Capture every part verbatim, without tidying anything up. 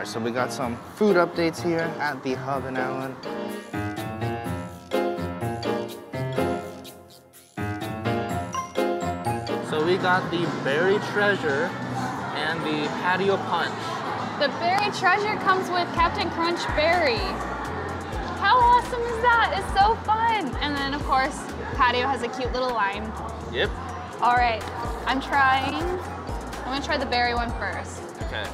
All right, so we got some food updates here at the Hub in Allen. So we got the berry treasure and the patio punch. The berry treasure comes with Captain Crunch berry. How awesome is that? It's so fun. And then of course, patio has a cute little lime. Yep. All right, I'm trying. I'm gonna try the berry one first. Okay.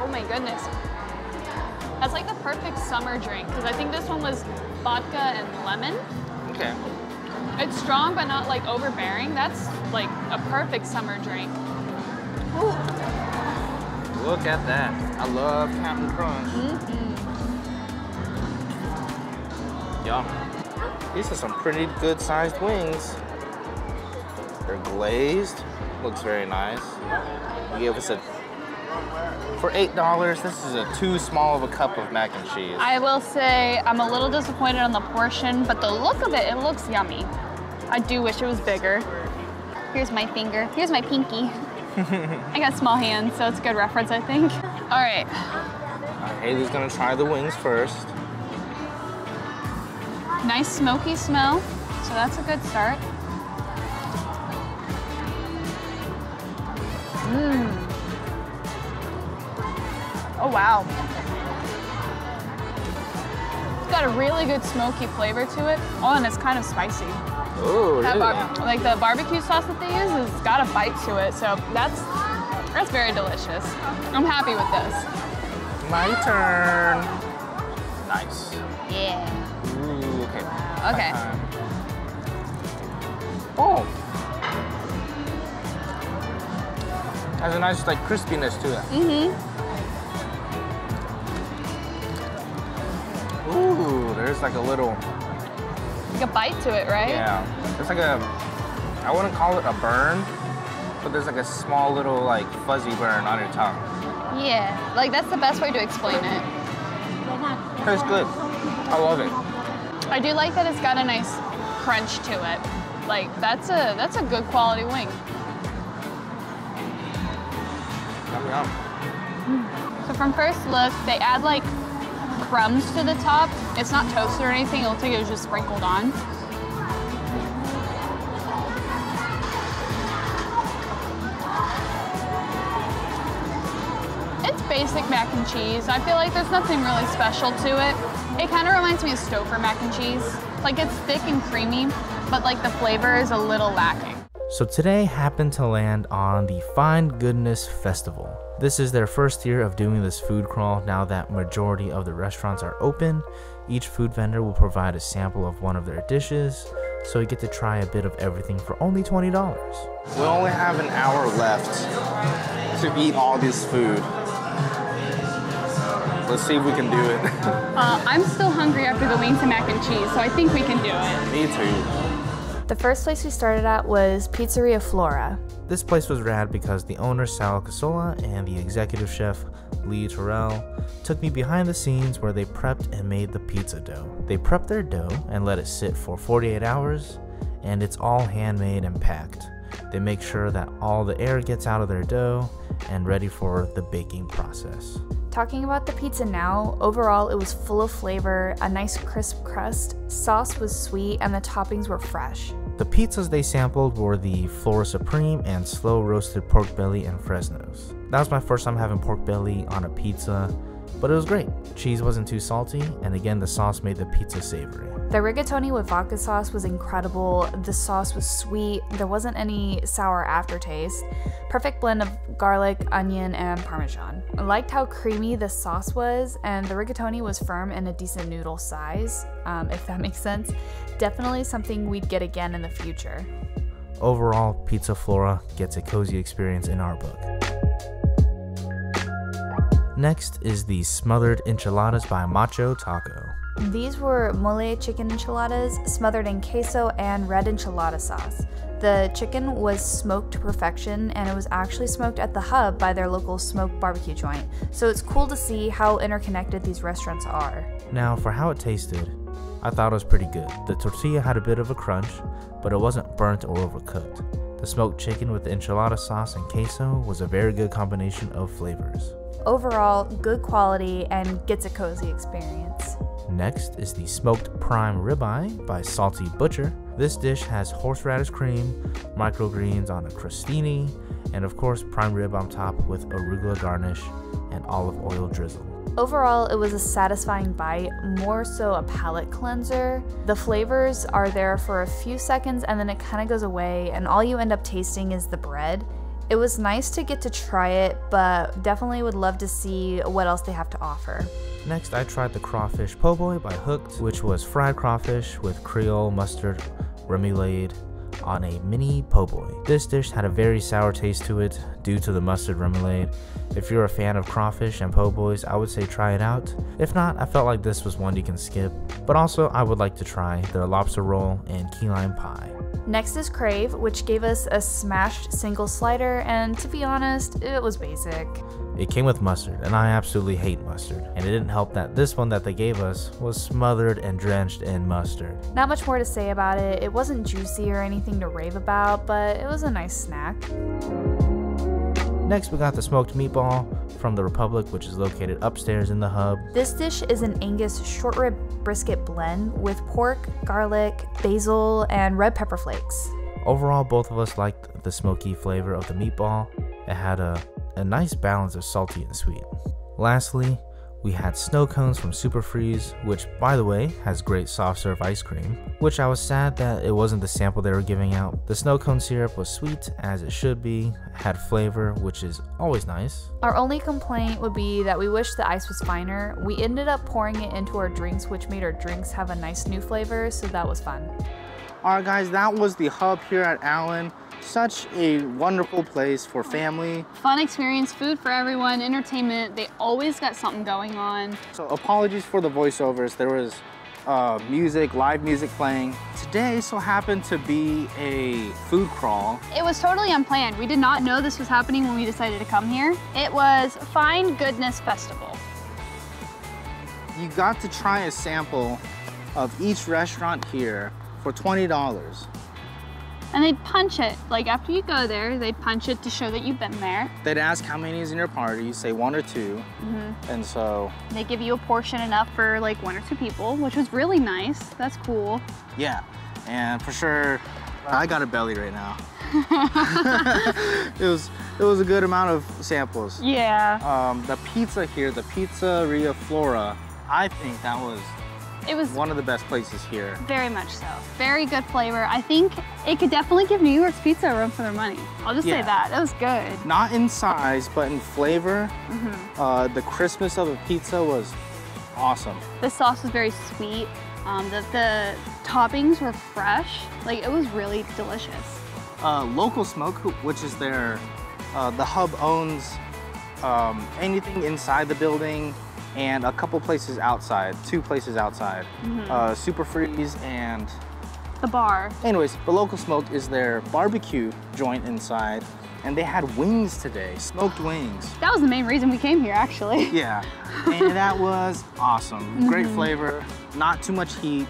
Oh my goodness. That's like the perfect summer drink, because I think this one was vodka and lemon. Okay. It's strong, but not like overbearing. That's like a perfect summer drink. Ooh. Look at that. I love Captain Crunch. Mm-hmm. Yum. These are some pretty good sized wings. They're glazed. Looks very nice. You gave us a, for eight dollars, this is a too small of a cup of mac and cheese. I will say I'm a little disappointed on the portion, but the look of it, it looks yummy. I do wish it was bigger. Here's my finger. Here's my pinky. I got small hands, so it's a good reference, I think. All right. Uh, Haley's gonna try the wings first. Nice smoky smell, so that's a good start. Mmm. Oh, wow. It's got a really good smoky flavor to it. Oh, and it's kind of spicy. Oh, really? Like the barbecue sauce that they use, it's got a bite to it. So that's, that's very delicious. I'm happy with this. My turn. Nice. Yeah. Ooh, okay. Okay. Uh, oh. Has a nice like crispiness to it. Mm-hmm. Ooh, there's like a little... Like a bite to it, right? Yeah. It's like a... I wouldn't call it a burn, but there's like a small little like fuzzy burn on your tongue. Yeah, like that's the best way to explain it. Tastes good. I love it. I do like that it's got a nice crunch to it. Like that's a, that's a good quality wing. Yum, yum. So from first look, they add like crumbs to the top. It's not toasted or anything. It looks like it was just sprinkled on. It's basic mac and cheese. I feel like there's nothing really special to it. It kind of reminds me of Stouffer mac and cheese. Like it's thick and creamy, but like the flavor is a little lacking. So today happened to land on the Find Goodness Festival. This is their first year of doing this food crawl now that majority of the restaurants are open. Each food vendor will provide a sample of one of their dishes, so you get to try a bit of everything for only twenty dollars. We only have an hour left to eat all this food. Let's see if we can do it. uh, I'm still hungry after the wings and mac and cheese, so I think we can do it. Me too. The first place we started at was Pizzeria Flora. This place was rad because the owner Sal Casola and the executive chef Lee Terrell took me behind the scenes where they prepped and made the pizza dough. They prepped their dough and let it sit for forty-eight hours, and it's all handmade and packed. They make sure that all the air gets out of their dough and ready for the baking process. Talking about the pizza now, overall it was full of flavor, a nice crisp crust, sauce was sweet, and the toppings were fresh. The pizzas they sampled were the Flora Supreme and slow roasted pork belly and Fresno's. That was my first time having pork belly on a pizza, but it was great. Cheese wasn't too salty, and again, the sauce made the pizza savory. The rigatoni with vodka sauce was incredible. The sauce was sweet. There wasn't any sour aftertaste. Perfect blend of garlic, onion, and Parmesan. I liked how creamy the sauce was, and the rigatoni was firm and a decent noodle size, um, if that makes sense. Definitely something we'd get again in the future. Overall, Pizza Flora gets a cozy experience in our book. Next is the Smothered Enchiladas by Macho Taco. These were mole chicken enchiladas smothered in queso and red enchilada sauce. The chicken was smoked to perfection, and it was actually smoked at the Hub by their Local Smoke barbecue joint, so it's cool to see how interconnected these restaurants are. Now for how it tasted, I thought it was pretty good. The tortilla had a bit of a crunch, but it wasn't burnt or overcooked. The smoked chicken with enchilada sauce and queso was a very good combination of flavors. Overall, good quality and gets a cozy experience. Next is the smoked prime ribeye by Salty Butcher. This dish has horseradish cream, microgreens on a crostini, and of course prime rib on top with arugula garnish and olive oil drizzle. Overall, it was a satisfying bite, more so a palate cleanser. The flavors are there for a few seconds and then it kind of goes away and all you end up tasting is the bread. It was nice to get to try it, but definitely would love to see what else they have to offer. Next, I tried the crawfish po' boy by Hooked, which was fried crawfish with Creole mustard remoulade on a mini po' boy. This dish had a very sour taste to it due to the mustard remoulade. If you're a fan of crawfish and po' boys, I would say try it out. If not, I felt like this was one you can skip. But also, I would like to try their lobster roll and key lime pie. Next is Crave, which gave us a smashed single slider, and to be honest, it was basic. It came with mustard, and I absolutely hate mustard, and it didn't help that this one that they gave us was smothered and drenched in mustard. Not much more to say about it. It wasn't juicy or anything to rave about, but it was a nice snack. Next, we got the smoked meatball from the Republic, which is located upstairs in the Hub. This dish is an Angus short rib brisket blend with pork, garlic, basil, and red pepper flakes. Overall, both of us liked the smoky flavor of the meatball. It had a, a nice balance of salty and sweet. Lastly, we had snow cones from Super Freeze, which, by the way, has great soft serve ice cream, which I was sad that it wasn't the sample they were giving out. The snow cone syrup was sweet, as it should be, had flavor, which is always nice. Our only complaint would be that we wish the ice was finer. We ended up pouring it into our drinks, which made our drinks have a nice new flavor, so that was fun. All right, guys, that was the Hub here at Allen. Such a wonderful place for family. Fun experience, food for everyone, entertainment. They always got something going on. So apologies for the voiceovers. There was uh, music, live music playing. Today so happened to be a food crawl. It was totally unplanned. We did not know this was happening when we decided to come here. It was Find Goodness Festival. You got to try a sample of each restaurant here for twenty dollars. And they'd punch it. Like, after you go there, they'd punch it to show that you've been there. They'd ask how many is in your party, say one or two, mm-hmm. and so... They give you a portion enough for, like, one or two people, which was really nice. That's cool. Yeah, and for sure, I got a belly right now. it was it was a good amount of samples. Yeah. Um, the pizza here, the Pizzeria Flora, I think that was... It was one of the best places here. Very much so. Very good flavor. I think it could definitely give New York's pizza a run for their money. I'll just yeah. say that. That was good. Not in size, but in flavor. Mm-hmm. uh, the crispness of a pizza was awesome. The sauce was very sweet. Um, the, the toppings were fresh. Like, it was really delicious. Uh, Local Smoke, which is their, uh, the Hub owns um, anything inside the building, and a couple places outside, two places outside, mm-hmm. uh, Super Freeze and... The bar. Anyways, the Local Smoke is their barbecue joint inside, and they had wings today, smoked wings. That was the main reason we came here, actually. Yeah, and that was awesome. Mm-hmm. Great flavor, not too much heat,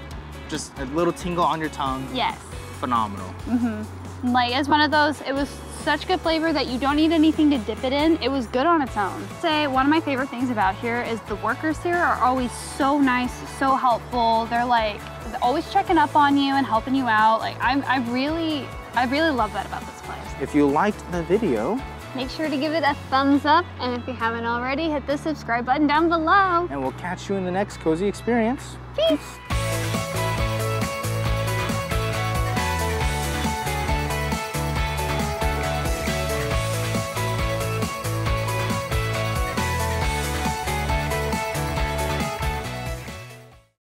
just a little tingle on your tongue. Yes. Phenomenal. Mm-hmm. Like, it's one of those, it was such good flavor that you don't need anything to dip it in. It was good on its own. Say, one of my favorite things about here is the workers here are always so nice, so helpful. They're like always checking up on you and helping you out. Like, I'm, I really, I really love that about this place. If you liked the video, make sure to give it a thumbs up. And if you haven't already, hit the subscribe button down below. And we'll catch you in the next cozy experience. Peace.